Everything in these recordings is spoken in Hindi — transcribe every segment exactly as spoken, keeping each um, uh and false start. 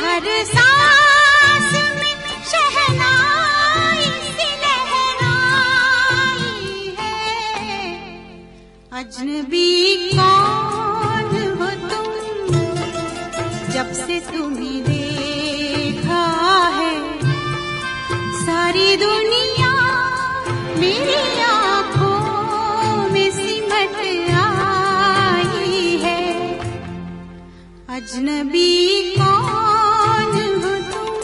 हर सांस में शहर दुनिया मेरी आँखों में सिमट आई है। अजनबी कौन हो तुम?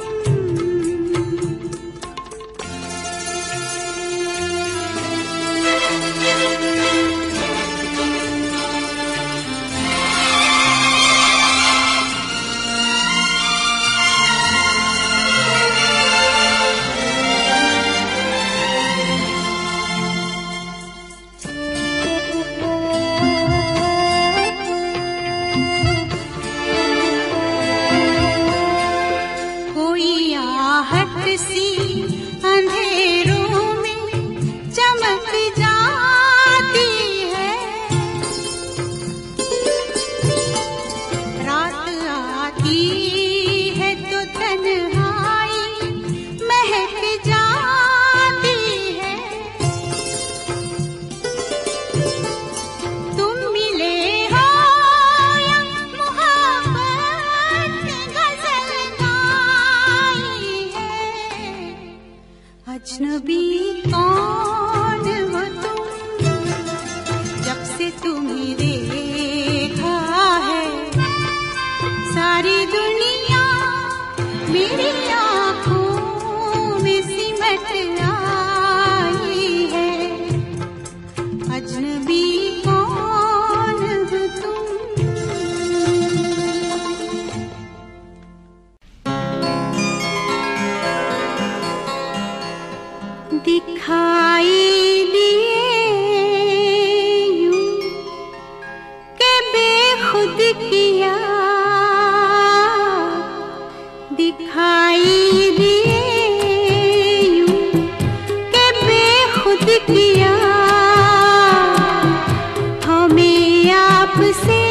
अंधेरों में चमक जाती है रात, आती है तो तन्हाई महक जाती है। तुम मिले हो या मोहब्बत गजल गाई है। अजनबी कौन हो तुम? जब से तुम्हें देखा है सारी दुनिया मेरी आँखों में सिमट आई है। अजनबी कौन हो तुम? दिखाई दिए यूं के बेखुद किया, दिखाई दिए यूं के बेखुद किया हमें आपसे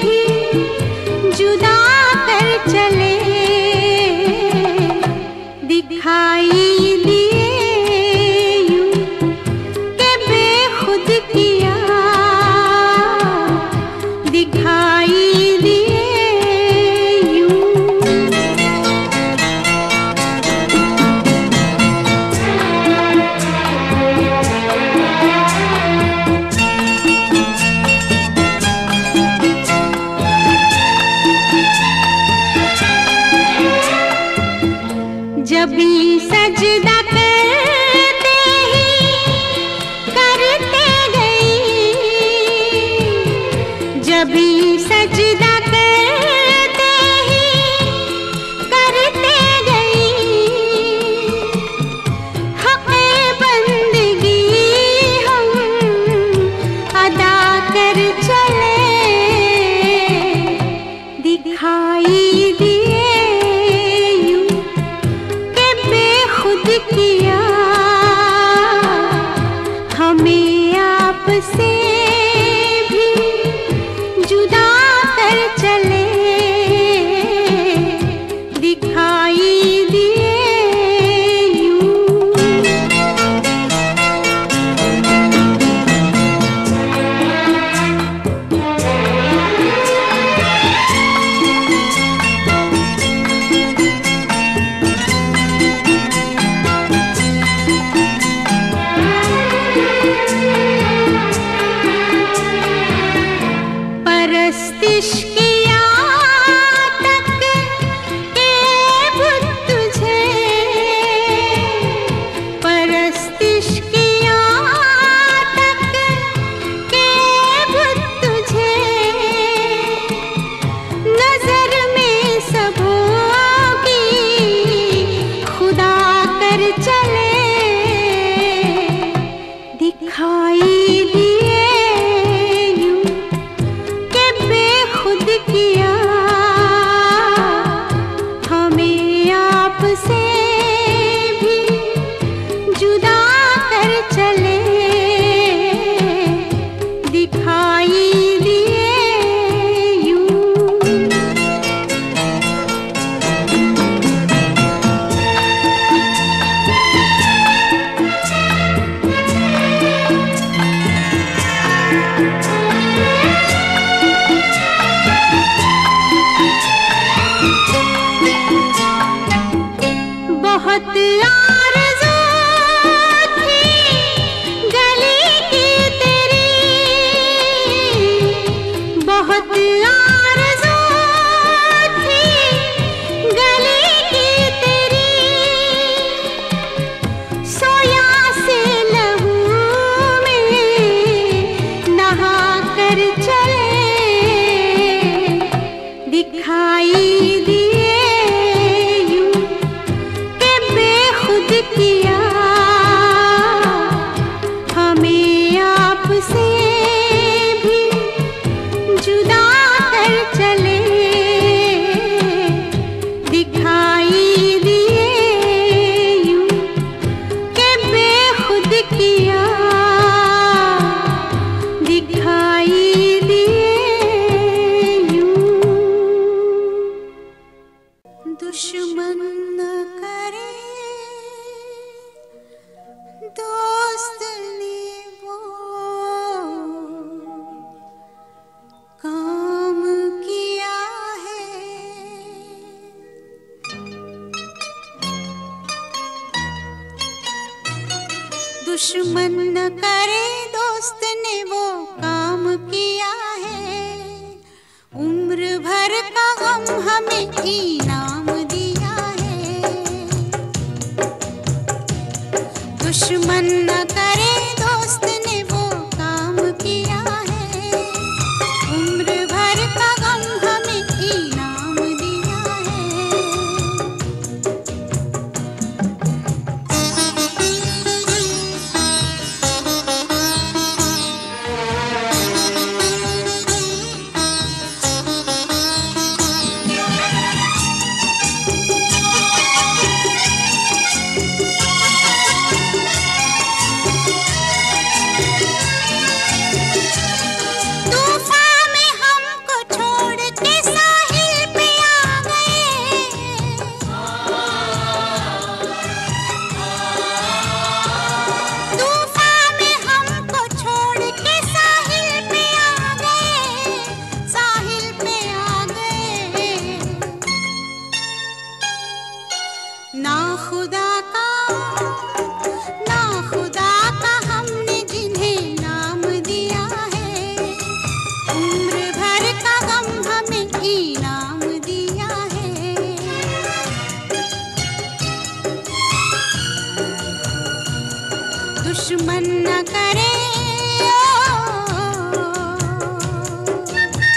भी जुदा कर चले। दिखाई सजदा करते ही करते गई, जब भी सजदा करते ही करते गई हक़े बंदगी हम अदा कर चले। दिखाई किया हमें आपसे भी जुदा कर चले। दिखाई बहुत यार दुश्मन न करे दोस्त ने वो काम किया है, उम्र भर का गम हमें इनाम दिया है। दुश्मन न करे दोस्त ने वो काम किया है, उम्र भर का गम हमें इनाम दिया है। दुश्मन न करे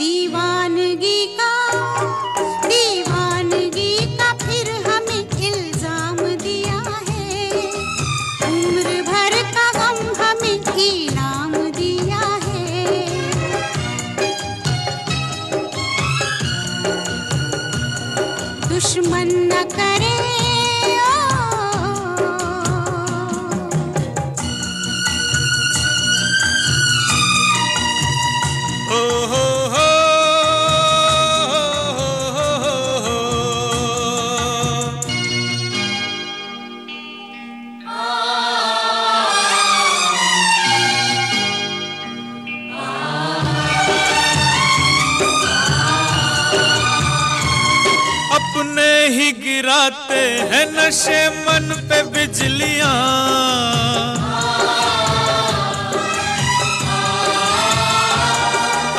दीवानगी का दीवानगी का फिर हमें इल्जाम दिया है, उम्र भर का गम हमें इनाम दिया है। दुश्मन न करे ही गिराते हैं नशे मन पे बिजलियां,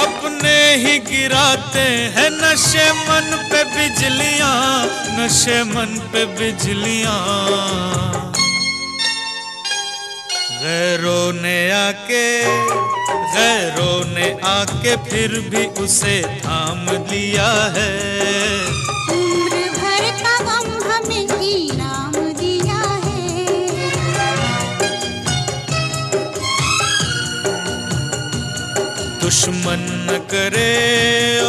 अपने ही गिराते हैं नशे मन पे बिजलियां, नशे मन पे बिजलियां। गैरों ने आके गैरों ने आके फिर भी उसे थाम लिया है, इनाम दिया है। दुश्मन न करे ओ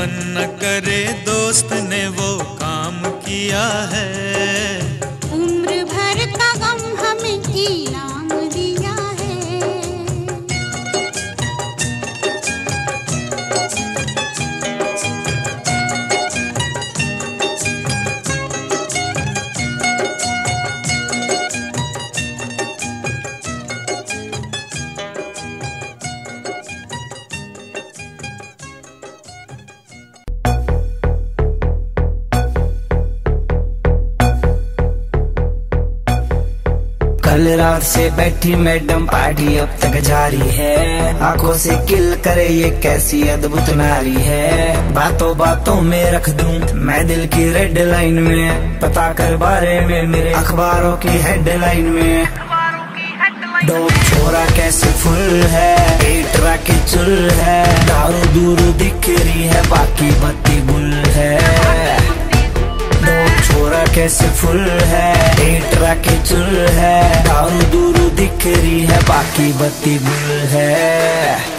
मन न करे दोस्त ने वो काम किया है। उम्र भर का गम हमें जीना रात से बैठी मैडम पार्टी अब तक जारी है। आंखों से किल करे ये कैसी अद्भुत नारी है। बातों बातों में रख दूं मैं दिल की रेड लाइन में, पता कर बारे में मेरे अखबारों की हेडलाइन में। डोप छोरा कैसे फुल है, पेटरा के चुल है, दारू दूरू दिख रही है बाकी बत्ती गुल है। डोप छोरा कैसे फुल है, पेटरा के चुल है, दारू दूरू दिख रही है बाकी बत्ती गुल है।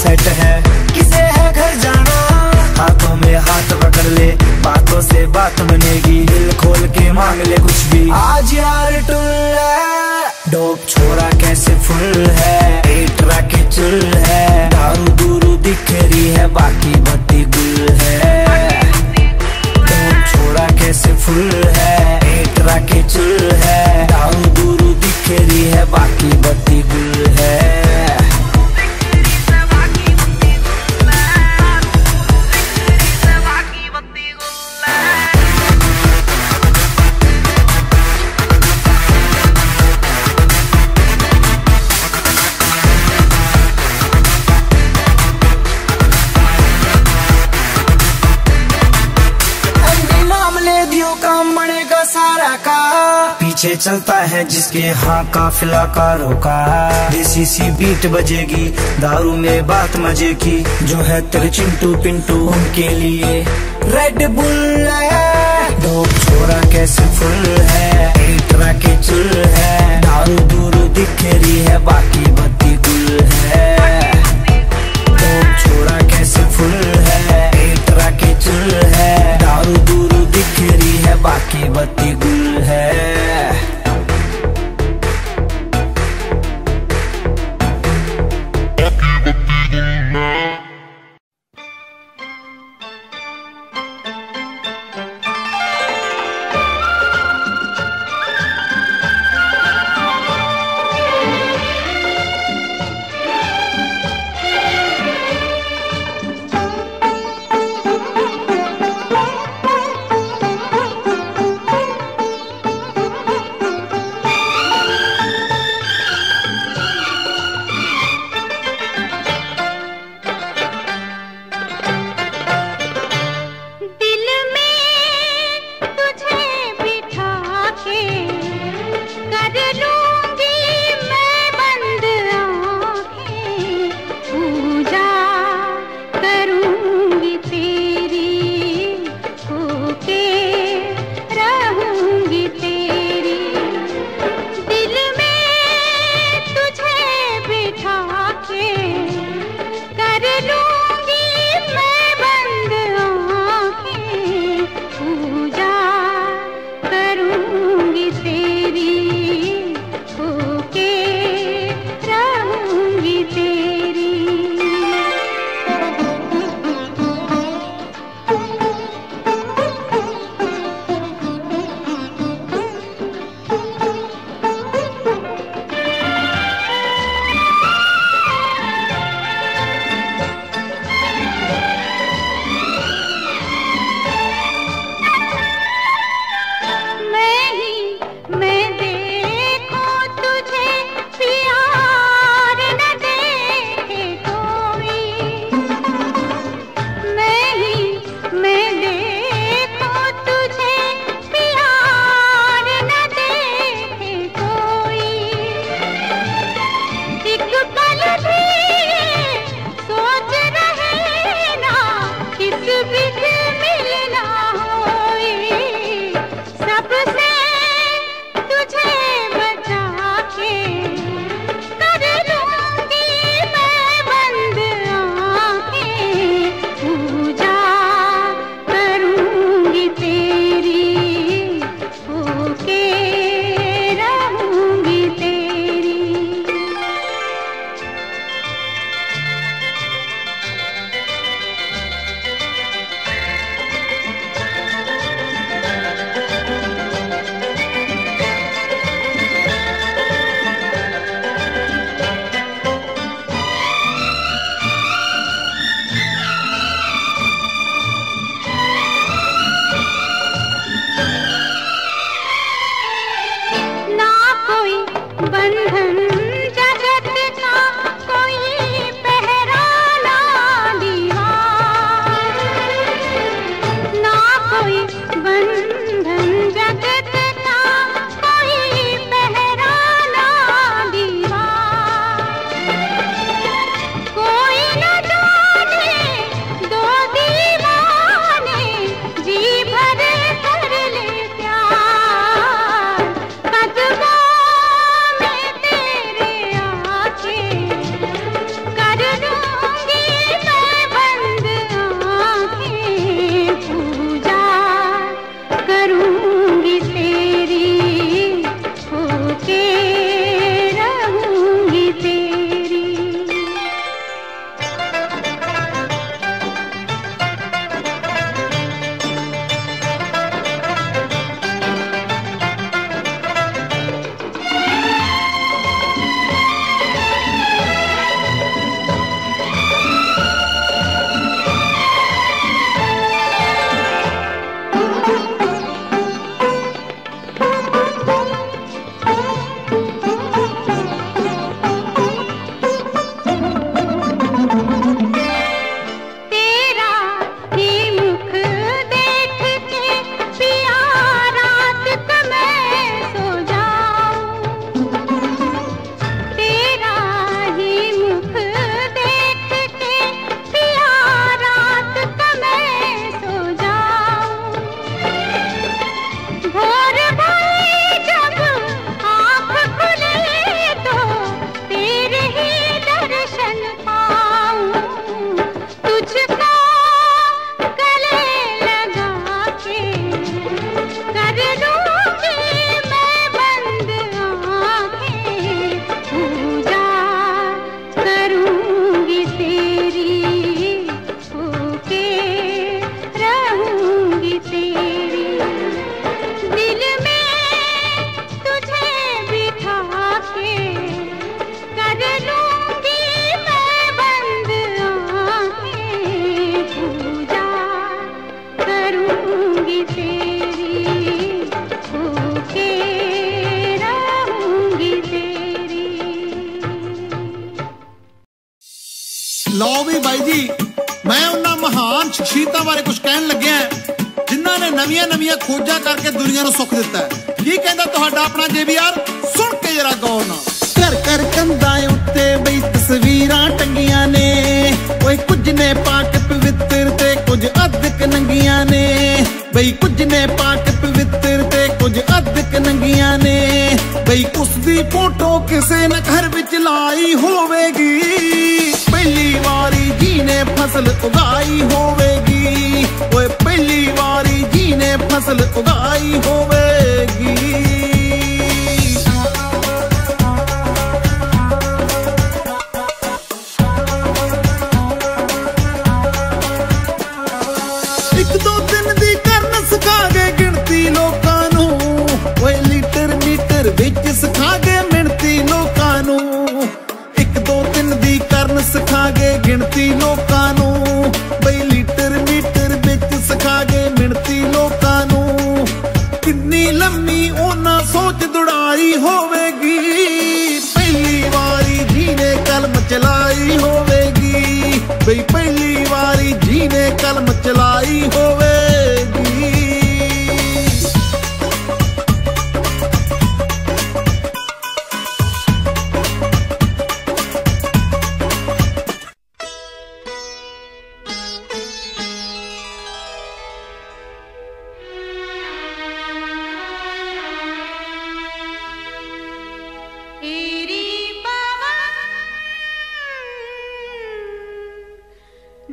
सेट है किसे है घर जाना, हाथों में हाथ पकड़ ले, बातों से बात बनेगी, दिल खोल के मांग ले कुछ भी आज यार टुल है। डोप छोरा कैसे फुल है, पेटरा के चुल है, दारू दूरू दिख रही है बाकी बत्ती गुल है। डोप छोरा कैसे फुल है, पेटरा के चुल है, दारू दूरू दिख रही है बाकी बत्ती गुल है। पीछे चलता है जिसके हाँ काफिला का रोका, देसी सी बीट बजेगी, दारू में बात मजे की, जो है तेरे चिंटू पिंटू उनके लिए रेड बुल है। डोप छोरा कैसे फुल है, पेटरा के चुल है, दारू दूरू दिख रही है बाकी बत्ती गुल है। डोप छोरा कैसे फुल है, पेटरा के चुल है, दारू दूरू दिख रही है बाकी बत्ती गुल है।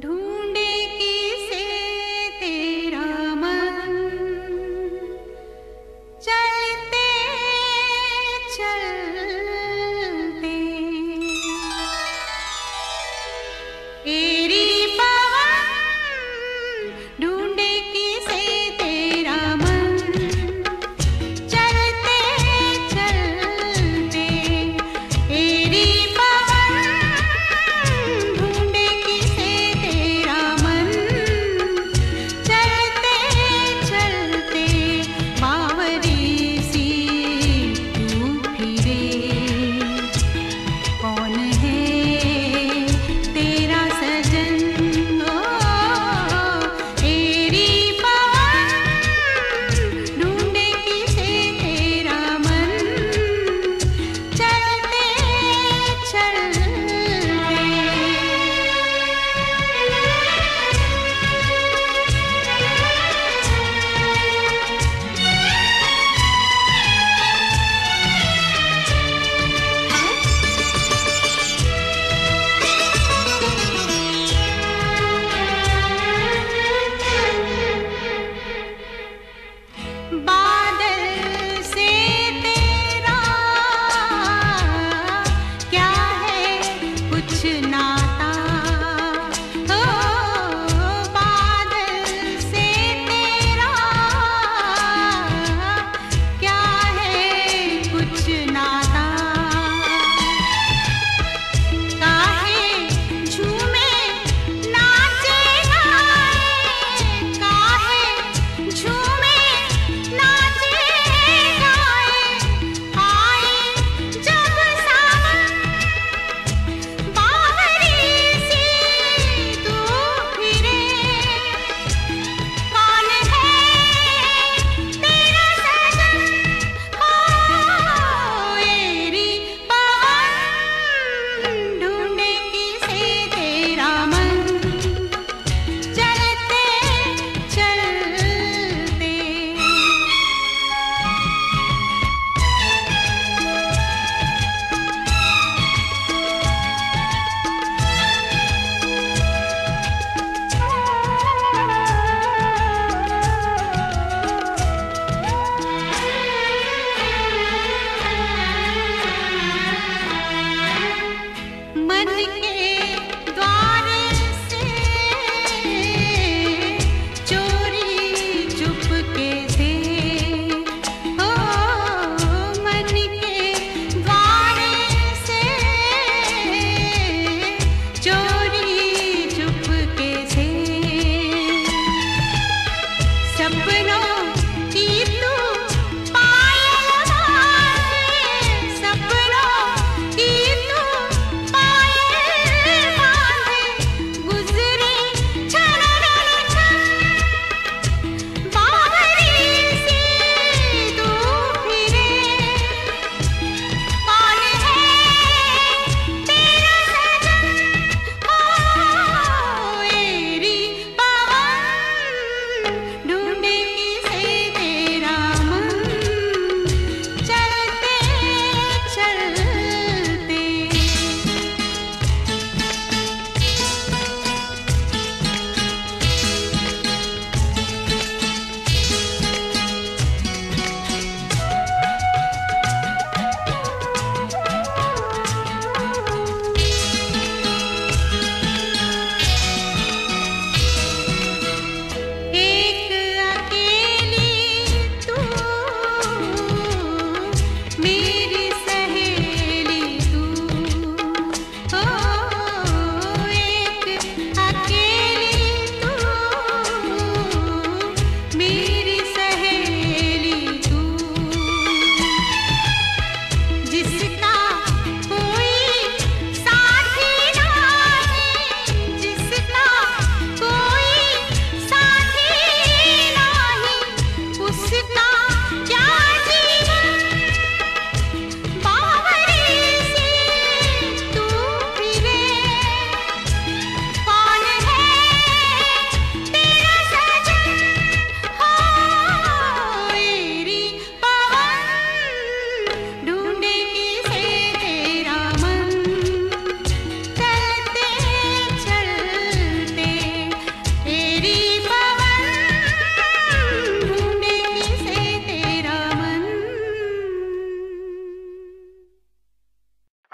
ढूंढे किसे तेरे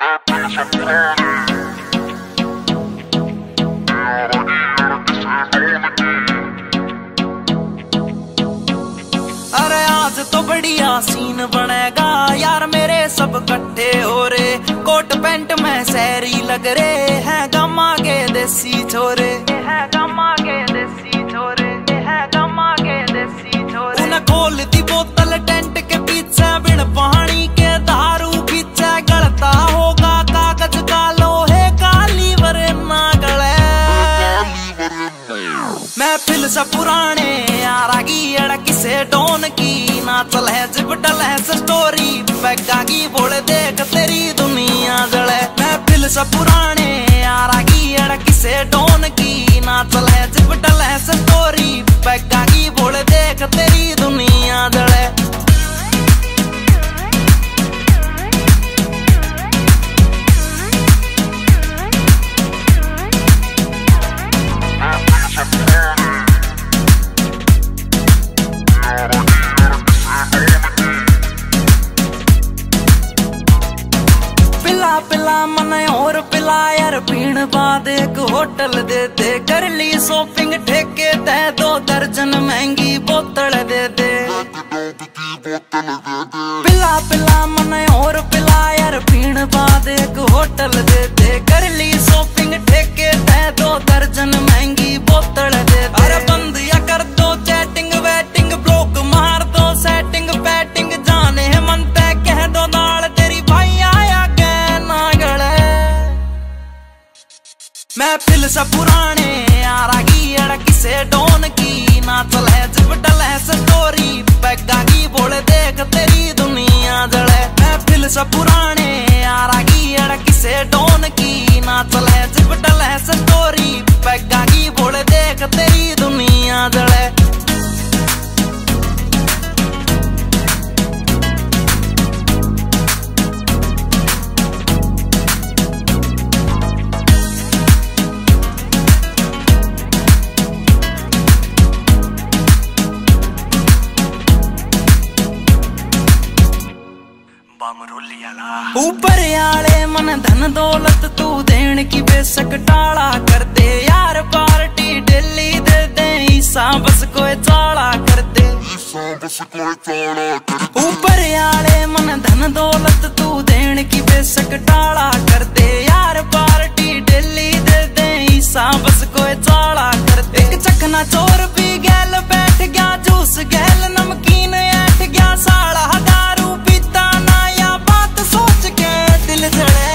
अरे आज तो बढ़िया सीन बनेगा यार, मेरे सब कट्ठे हो रे, कोट पैंट में शहरी लग रे हैं गमा के देसी छोरे, है गमा के देसी छोरे, है गमा के देसी छोरे। उन्हें खोल दी बोतल टेंट के पीछे, बिन पानी के दारू पीछे, गलता होगा कागज का लोहे का लीवर ना गले। मैं फिल से पुराने यारागी अड़की से डोन की नाचल है जिपटल है स्टोरी पैगा की बोले देख तेरी दुनिया जले। मैं फिल से पुराने यारागी अड़की से डोन की नाचल है जिपटल है स्टोरी पैगा की बोले देख तेरी दुनिया जले। पिला पिला मने और पिला यार, भीड़ बाद एक होटल दे दे, कर ली शॉपिंग ठेके दे, दो दर्जन महंगी बोतल दे दे। पिला पिला मने और पिला यार, भीड़ बाद एक होटल दे दे, कर ली शॉपिंग ठेके दे, दो दर्जन महंगी बोतल दे दे। अरे बंद या कर दो चैटिंग वेटिंग, ब्लॉक मार दो सेटिंग बैटिंग, जाने है मन तय कह दो नाल तेरी भाई आया कहना गड़े। मैं फिल से पुराने यारागी अड़की से डोन की नाचल है जिपटल है स्टोरी पैगा की बोले देख तेरी दुनिया जड़े। मैं फिल से पुराने यारागी अड़की से डोन की नाचल है जिपटल है स्टोरी पैगा की बोले देख तेरी दुनिया जड़े। ऊपर आले मन धन दौलत तू देन की बेशक टाला कर दे यार, पार्टी डेली दे दे ईसा बस कोई चाला कर दे। ऊपर आले मन धन दौलत तू देन की बेशक टाला कर दे यार, पार्टी डेली दे दे ईसा बस कोई चाला कर दे। एक चखना चोर भी गैल बैठ गया, जूस गैल नमकीन ऐठ गया, साला दारू पीता ना या बात सोच के दिल जड़े।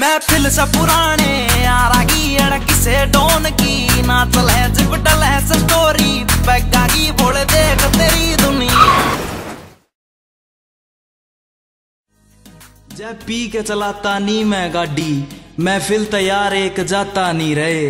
मैं फिल से पुराने यारागी अड़की से डोन की नाचल है जिपटल है स्टोरी पैगा की बोले देख तेरी दुनिया। जब पी के चलाता नी मैं गाड़ी, महफिल तैयार एक जाता नहीं रहे,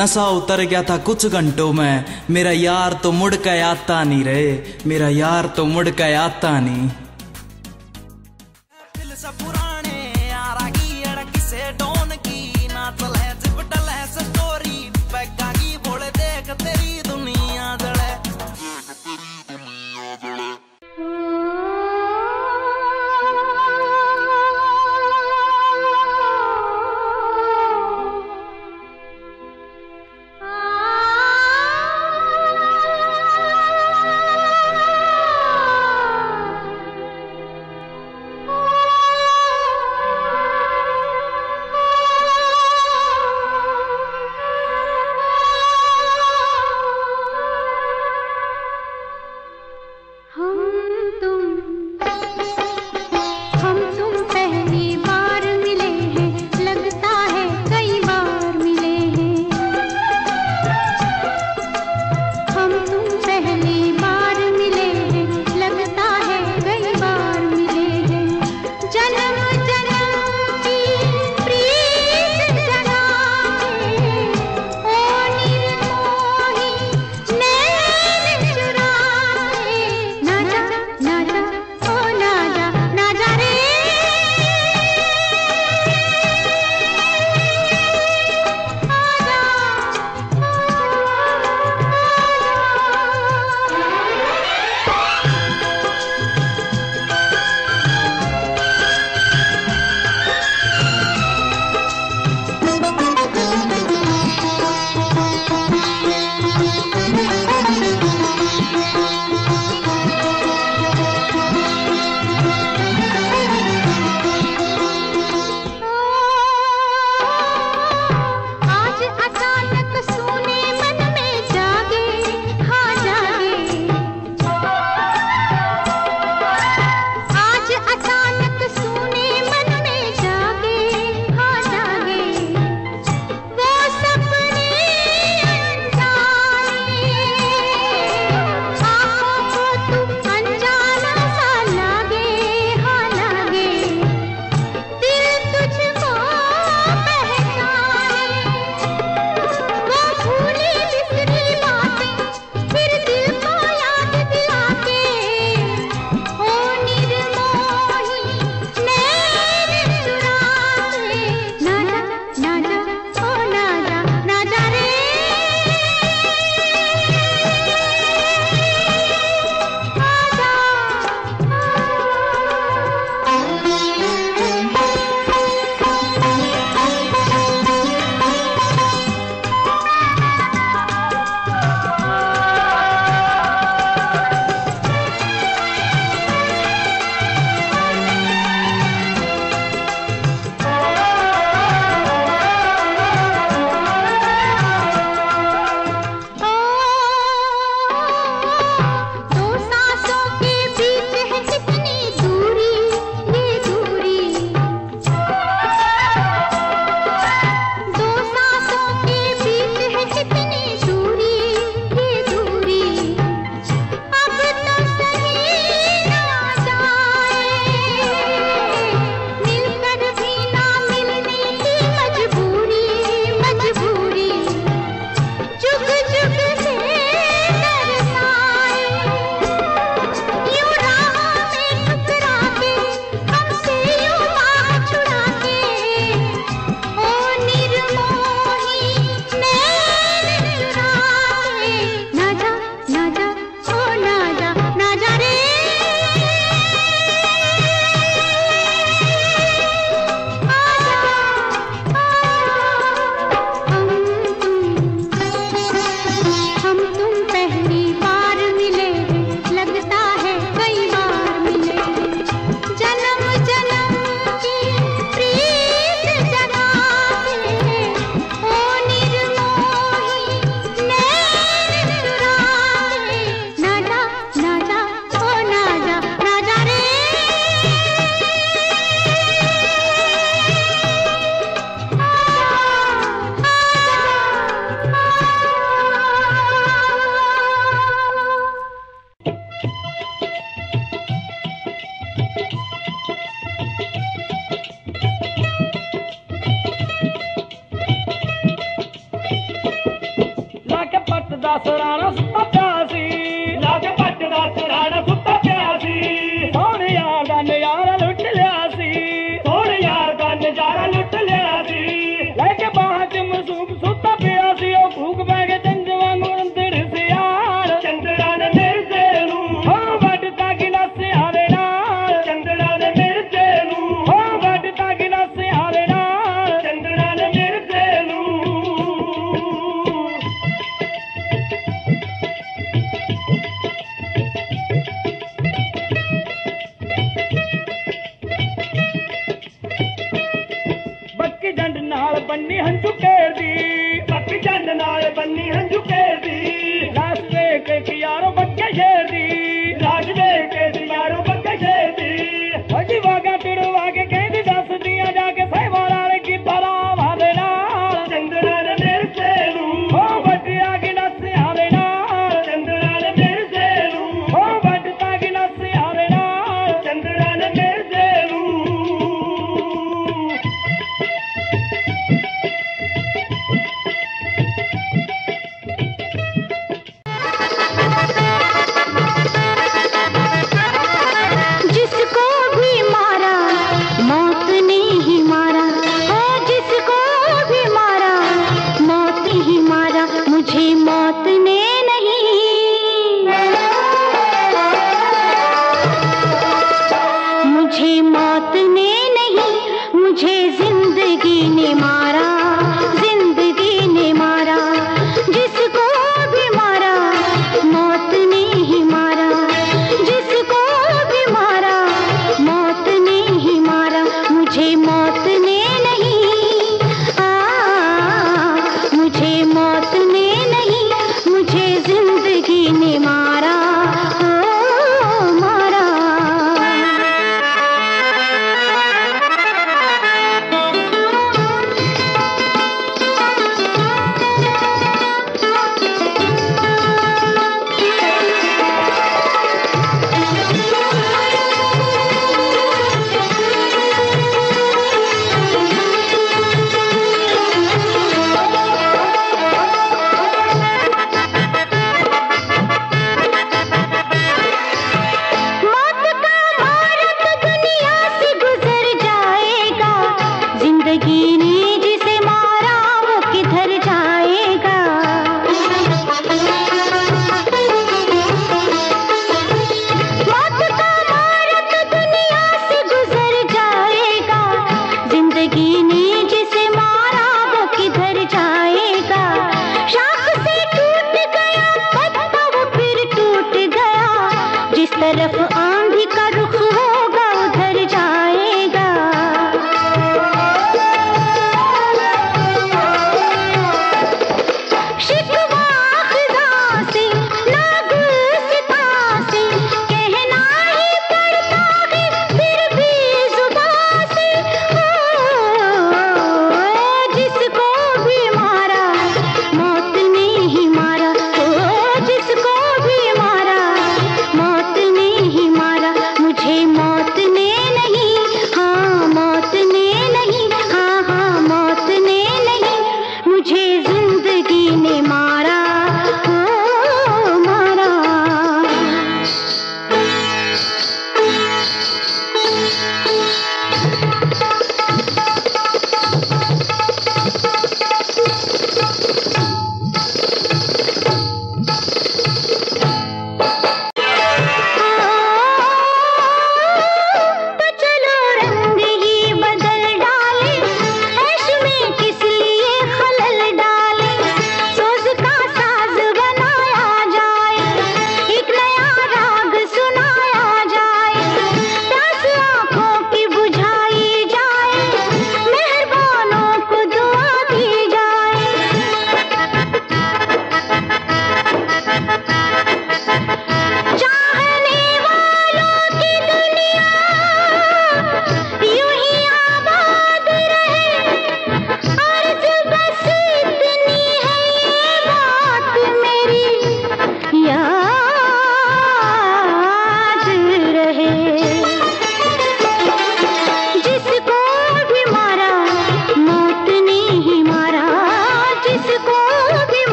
नशा उतर गया था कुछ घंटों में, मेरा यार तो मुड़ के आता नहीं रहे, मेरा यार तो मुड़ के आता नहीं। महफिल से पुराने यारागी अड़की से डोन की नाचल है जिपटल है स्टोरी पैगा की बोले देख तेरी दुनिया जड़े। बन्नी हंजू केर दी, बाकी जान नाल बन्नी हंजू